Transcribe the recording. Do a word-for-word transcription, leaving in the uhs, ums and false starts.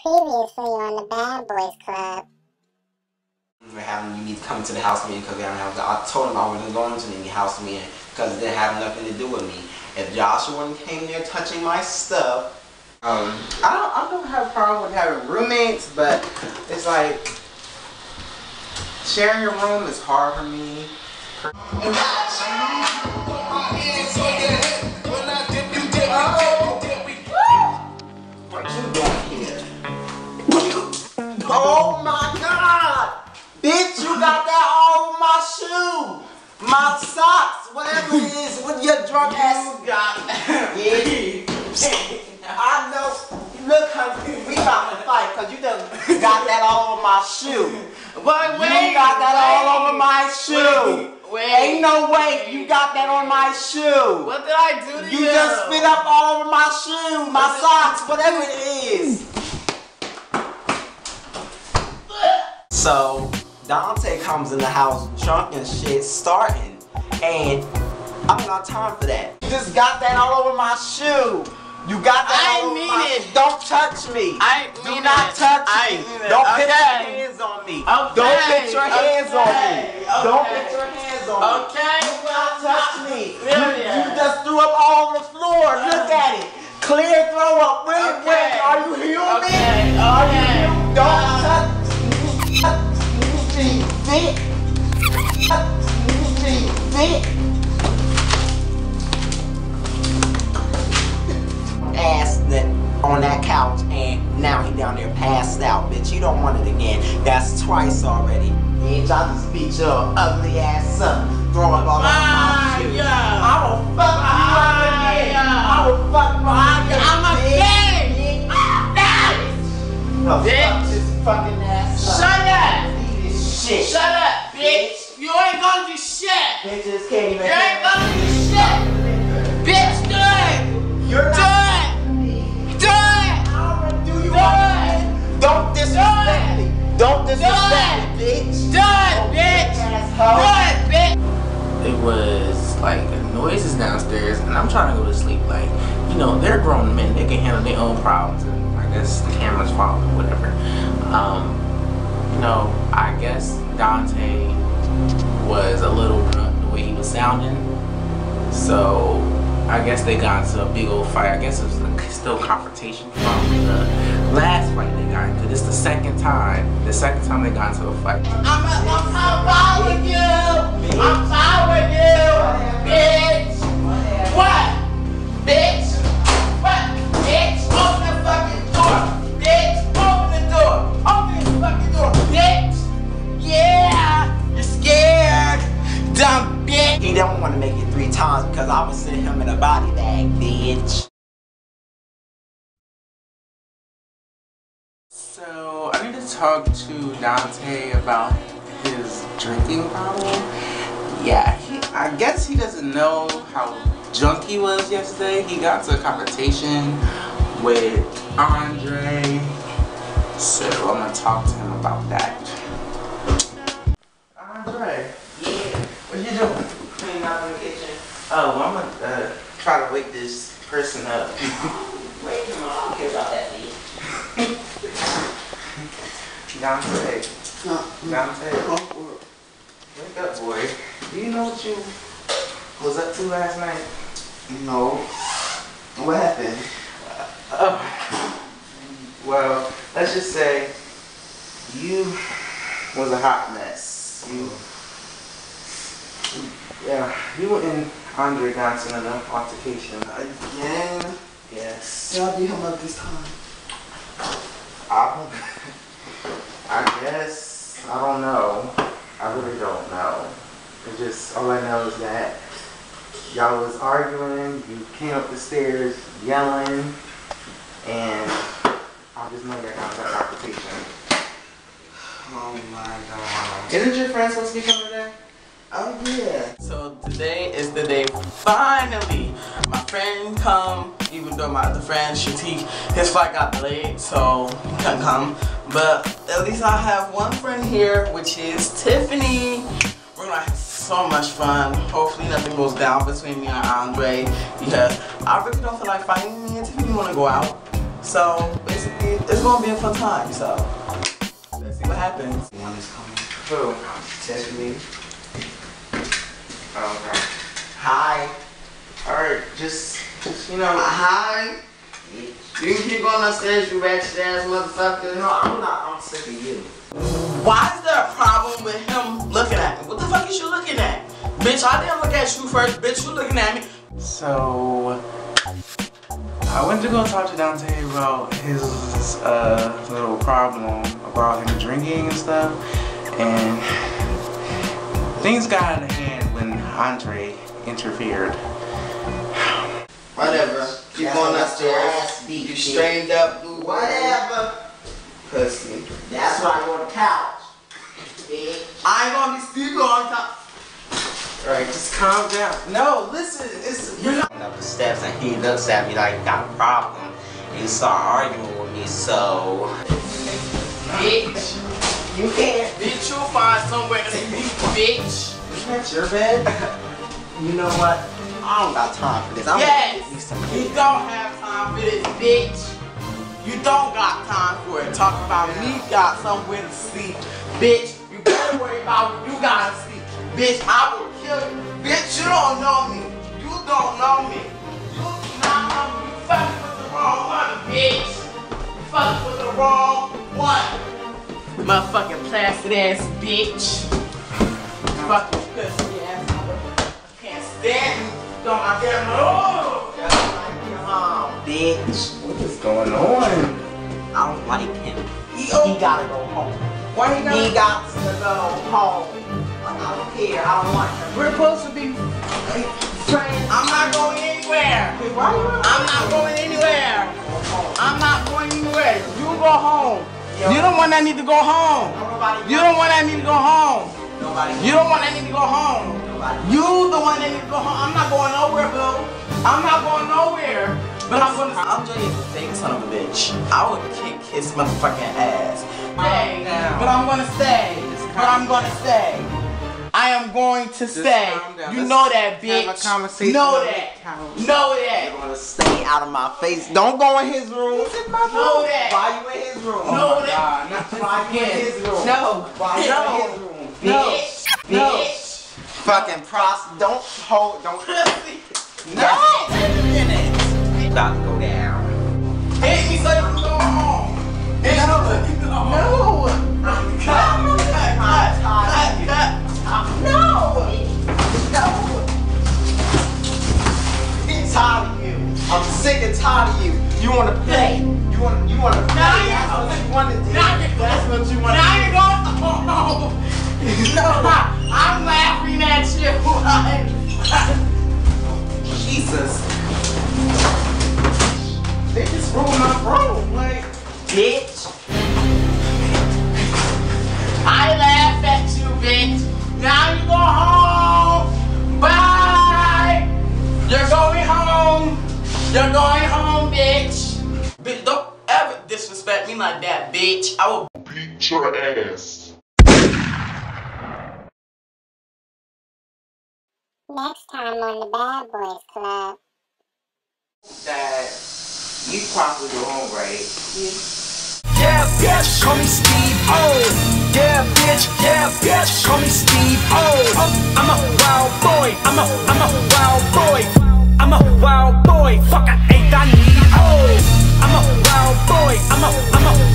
previously on the Bad Boys Club. We were having, you need to come to the house meeting because we haven't had, I told him I wasn't going to the house meeting because it didn't have nothing to do with me. If Joshua came there touching my stuff, um, I don't, I don't have a problem with having roommates, but it's like, sharing your room is hard for me. Oh my God! Bitch, you got that all over my shoe! My socks, whatever it is, with your drunk ass. You got yeah. I know. Look, honey, we about to fight because you done got that all over my shoe. But wait, you got that wait, all over my shoe. Wait, wait. Ain't no way you got that on my shoe. What did I do to you? You just spit up all over my shoe, my what socks, whatever it is. So Dante comes in the house drunk and shit, starting, and I'm not time for that. You just got that all over my shoe. You got that I all mean over it. My, don't touch me. I do mean not it. touch I me. Mean don't put okay. your hands on me. Okay. Don't put your hands okay. on me. Okay. Don't put your hands on me. Okay. Do not touch me. Really? You, you just threw up all over the floor. Uh, Look at it. Clear throw up. Really? Okay. Really? Are you human? Okay. Are you human? Don't uh, touch. Ass that on that couch, and now he down there passed out, bitch. You don't want it again. That's twice already. Bitch, I just beat your ugly ass up, throwing all over my shit. I will fuck you up again. I will fuck you up again. I'm a bitch. Fuck this fucking ass up. Shut up. Shit. Shut up, bitch. bitch. You ain't gonna do shit. Bitches can't even. You ain't gonna do shit. Bitch, do it. You're not. Do it. Do it. I don't do you do Don't disrespect do me. Don't disrespect do me, bitch. Do it, bitch. Do it, bitch. It was like noises downstairs, and I'm trying to go to sleep. Like, you know, they're grown men. They can handle their own problems. And I guess the camera's following, whatever. Um. You know, I guess Dante was a little drunk the way he was sounding, so I guess they got into a big old fight. I guess it was a, still confrontation from the last fight they got into. This is the second time, the second time they got into a fight. I'm tired with you! I'm tired with you! Bitch! What? Bitch! What? Bitch! Open the fucking door! Bitch! Open the door! Open the fucking door! Bitch! Yeah! You're scared! Dumb bitch! He don't want to make it three times because I would send him in a body bag, bitch. So, I need to talk to Dante about his drinking problem. Yeah, he, I guess he doesn't know how drunk he was yesterday. He got to a confrontation with Andre. So I'm gonna talk to him about that. Andre. Yeah. What you doing? Cleaning out in the kitchen. Oh, well, I'm gonna uh, try to wake this person up. Wake him up. I don't care about that, bitch. Dante. Dante. Oh. Wake up, boy. Do you know what you was up to last night? No. What happened? Uh, oh. Well, let's just say you was a hot mess. You, yeah, you and Andre got into an altercation. Again? Yes. Y'all be home up this time. I, I guess, I don't know. I really don't know. It's just, all I know is that y'all was arguing, you came up the stairs yelling, and I just know you're not that competition. Oh my God. Isn't your friend supposed to be coming today? Oh yeah. So today is the day, finally. My friend come, even though my other friend, Shateek, his flight got delayed, so he couldn't come. But at least I have one friend here, which is Tiffany. We're gonna have so much fun. Hopefully nothing goes down between me and Andre, because I really don't feel like fighting. Me and Tiffany wanna go out. So basically, It's gonna be a fun time, so let's see what happens. One is coming. Who? Tiffany. Oh, okay. Hi. Alright, just, just, you know, hi. You can keep on upstairs, you ratchet ass motherfucker. No, I'm not. I'm sick of you. Why is there a problem with him looking at me? What the fuck is you looking at? Bitch, I didn't look at you first. Bitch, you looking at me. So, I went to go talk to Dante about his uh, little problem about him drinking and stuff. And things got out of hand when Andre interfered. Whatever. Keep going upstairs. You strained up, blue. Whatever. Pussy. That's why I'm on the couch. Bitch. I ain't gonna be Steve O on top. Alright, just calm down. No, listen, it's you're not up the steps and he looks at me like he got a problem. You start arguing with me, so bitch. You can't. Bitch, you'll find somewhere to sleep, bitch. Isn't that your bed? You know what? I don't got time for this. I'm yes! You don't have time for this, bitch. You don't got time for it. Talk about me got somewhere to sleep. Bitch, you better worry about what you gotta sleep. Bitch, I will kill you. Bitch, you don't know me. You don't know me. You not know me. You fucking with the wrong one, bitch. You fucking with the wrong one. Motherfucking plastic ass bitch. Fucking pussy ass. I can't stand you. Don't I get him home, bitch. What is going on? I don't like him. He, he gotta go home. Why he gotta? He got to go home. I don't care. I don't want him. We're supposed to be friends. I'm not going anywhere. Why you not? I'm not going anywhere. I'm not going anywhere. You go home. You don't want that need to go home. You don't want that need to go home. You don't want that need to go home. You the one that needs to go home. I'm not going nowhere, boo. I'm not going nowhere. But I'm gonna. Andre is a fake son of a bitch. I would kick his motherfucking ass. Hey, but I'm gonna stay. But I'm gonna stay. I am going to stay. You know that, bitch. Know that. Know that. You're gonna stay out of my face. Don't go in his room. Know that. Why you in his room? Know that. Why you in his room? No. Why you in his room? Bitch. Bitch. Fucking prost, don't hold, don't. No! Wait a minute! About to go down. Hit me so you can go home! No! No! I'm tired. No! No! I'm tired of you. I'm sick and tired of you. You wanna play? You wanna, you wanna play? That's what you wanna do. That's what you wanna do. Now you're going to go home! No, I'm laughing at you. Jesus. They just ruined my room, like, bitch. I laughed at you, bitch. Now you go home. Bye. You're going home. You're going home, bitch. Bitch, don't ever disrespect me like that, bitch. I will beat your ass. Next time on the Bad Boys Club. That you probably go home, right? Yeah. Yeah, bitch, call me Steve O. Yeah, bitch, yeah, bitch, call me Steve O. Oh, I'm a wild boy. I'm a, I'm a wild boy. I'm a wild boy. Fuck, I ain't I need O. I'm a wild boy. I'm a, I'm a.